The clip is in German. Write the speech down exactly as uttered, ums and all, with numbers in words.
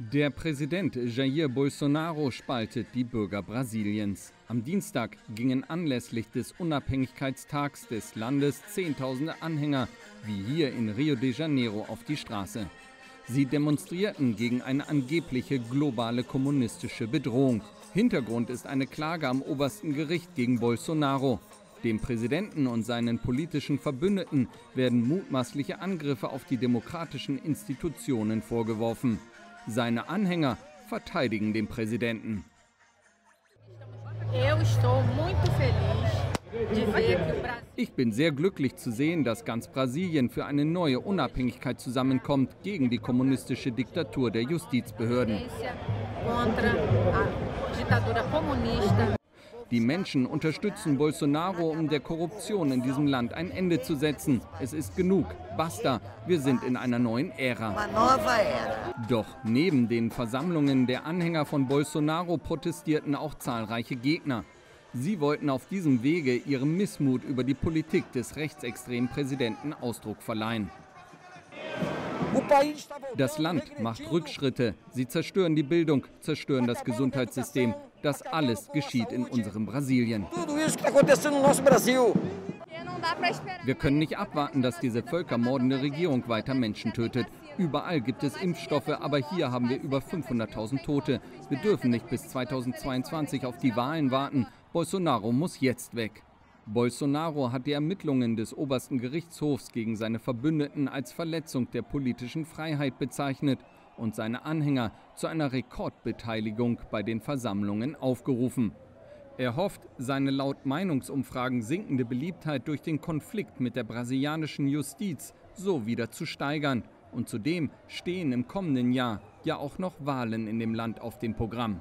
Der Präsident Jair Bolsonaro spaltet die Bürger Brasiliens. Am Dienstag gingen anlässlich des Unabhängigkeitstags des Landes Zehntausende Anhänger, wie hier in Rio de Janeiro, auf die Straße. Sie demonstrierten gegen eine angebliche globale kommunistische Bedrohung. Hintergrund ist eine Klage am obersten Gericht gegen Bolsonaro. Dem Präsidenten und seinen politischen Verbündeten werden mutmaßliche Angriffe auf die demokratischen Institutionen vorgeworfen. Seine Anhänger verteidigen den Präsidenten. Ich bin sehr glücklich zu sehen, dass ganz Brasilien für eine neue Unabhängigkeit zusammenkommt gegen die kommunistische Diktatur der Justizbehörden. Die Menschen unterstützen Bolsonaro, um der Korruption in diesem Land ein Ende zu setzen. Es ist genug. Basta. Wir sind in einer neuen Ära. Doch neben den Versammlungen der Anhänger von Bolsonaro protestierten auch zahlreiche Gegner. Sie wollten auf diesem Wege ihrem Missmut über die Politik des rechtsextremen Präsidenten Ausdruck verleihen. Das Land macht Rückschritte. Sie zerstören die Bildung, zerstören das Gesundheitssystem. Das alles geschieht in unserem Brasilien. Wir können nicht abwarten, dass diese völkermordende Regierung weiter Menschen tötet. Überall gibt es Impfstoffe, aber hier haben wir über fünfhunderttausend Tote. Wir dürfen nicht bis zweitausendzweiundzwanzig auf die Wahlen warten. Bolsonaro muss jetzt weg. Bolsonaro hat die Ermittlungen des obersten Gerichtshofs gegen seine Verbündeten als Verletzung der politischen Freiheit bezeichnet und seine Anhänger zu einer Rekordbeteiligung bei den Versammlungen aufgerufen. Er hofft, seine laut Meinungsumfragen sinkende Beliebtheit durch den Konflikt mit der brasilianischen Justiz so wieder zu steigern. Und zudem stehen im kommenden Jahr ja auch noch Wahlen in dem Land auf dem Programm.